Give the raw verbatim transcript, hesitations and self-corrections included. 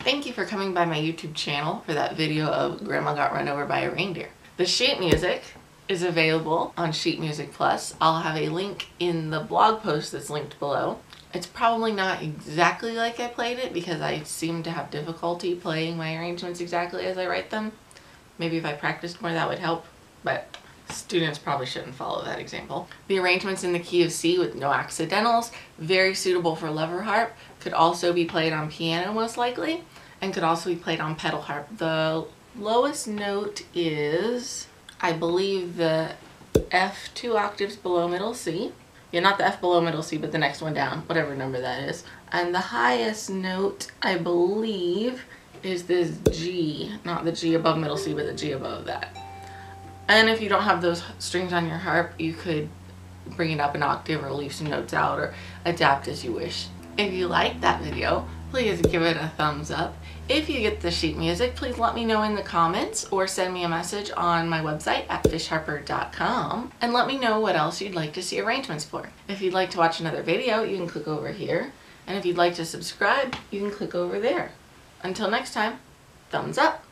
Thank you for coming by my YouTube channel for that video of Grandma Got Run Over by a Reindeer. The sheet music is available on Sheet Music Plus. I'll have a link in the blog post that's linked below. It's probably not exactly like I played it because I seem to have difficulty playing my arrangements exactly as I write them. Maybe if I practiced more that would help, but students probably shouldn't follow that example. The arrangement's in the key of C with no accidentals, very suitable for lever harp, could also be played on piano most likely, and could also be played on pedal harp. The lowest note is, I believe, the F two octaves below middle C. Yeah, not the F below middle C, but the next one down, whatever number that is. And the highest note, I believe, is this G, not the G above middle C, but the G above that. And if you don't have those strings on your harp, you could bring it up an octave or leave some notes out or adapt as you wish. If you liked that video, please give it a thumbs up. If you get the sheet music, please let me know in the comments or send me a message on my website at fisch harper dot com and let me know what else you'd like to see arrangements for. If you'd like to watch another video, you can click over here. And if you'd like to subscribe, you can click over there. Until next time, thumbs up!